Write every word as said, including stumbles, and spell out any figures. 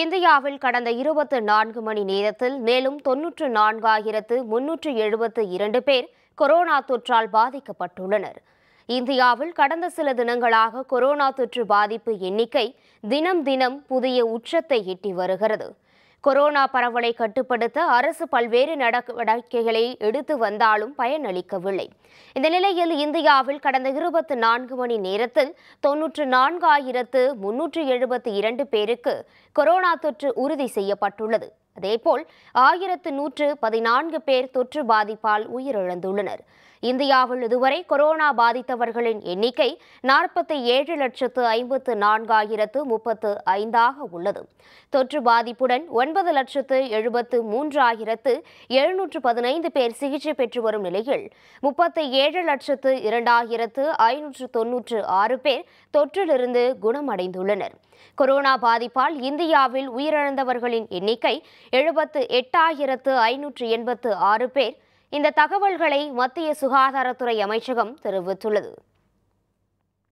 இந்தியாவில் கடந்த இருபத்து நான்கு மணி நேரத்தில் மேலும் தொன்னூற்று நான்காயிரத்து முன்னூற்று எழுபத்து இரண்டு பேர் கொரோனா தொற்றால் பாதிக்கப்பட்டுள்ளனர். இந்தியாவில் கடந்த சில தினங்களாக கொரோனா தொற்று பாதிப்பு எண்ணிக்கை தினம் தினம் புதிய உச்சத்தை எட்டி வருகிறது. கொரோனா பரவலை கட்டுப்படுத்த அரசு பல்வேறு நடவடிக்கைகளை எடுத்து வந்தாலும் பயனளிக்கவில்லை. இந்த நிலையில் இந்தியாவில் கடந்த இருபத்தி நான்கு மணி நேரத்தில் தொன்னூற்று நான்காயிரத்து முன்னூற்று எழுபத்தி இரண்டு பேருக்கு கொரோனா தொற்று உறுதி செய்யப்பட்டுள்ளது. அதேபோல் ஆயிரத்து நூற்று பதினான்கு பேர் தொற்று பாதிப்பால் உயிரிழந்துள்ளனர். இந்தியாவில் இதுவரை கொரோனா பாதித்தவர்களின் எண்ணிக்கை நாற்பத்தி ஏழு லட்சத்து ஐம்பத்து நான்காயிரத்து முப்பத்து ஐந்தாக உள்ளது. தொற்று பாதிப்புடன் ஒன்பது லட்சத்து எழுபத்து மூன்றாயிரத்து எழுநூற்று பதினைந்து பேர் சிகிச்சை பெற்று வரும் நிலையில் முப்பத்தி ஏழு லட்சத்து இரண்டாயிரத்து ஐநூற்று தொன்னூற்று ஆறு பேர் தொற்றிலிருந்து குணமடைந்துள்ளனர். கொரோனா பாதிப்பால் இந்தியாவில் உயிரிழந்தவர்களின் எண்ணிக்கை எழுபத்து எட்டாயிரத்து ஐநூற்று எண்பத்து ஆறு பேர். இந்த தகவல்களை மத்திய சுகாதாரத்துறை அமைச்சகம் தெரிவித்துள்ளது.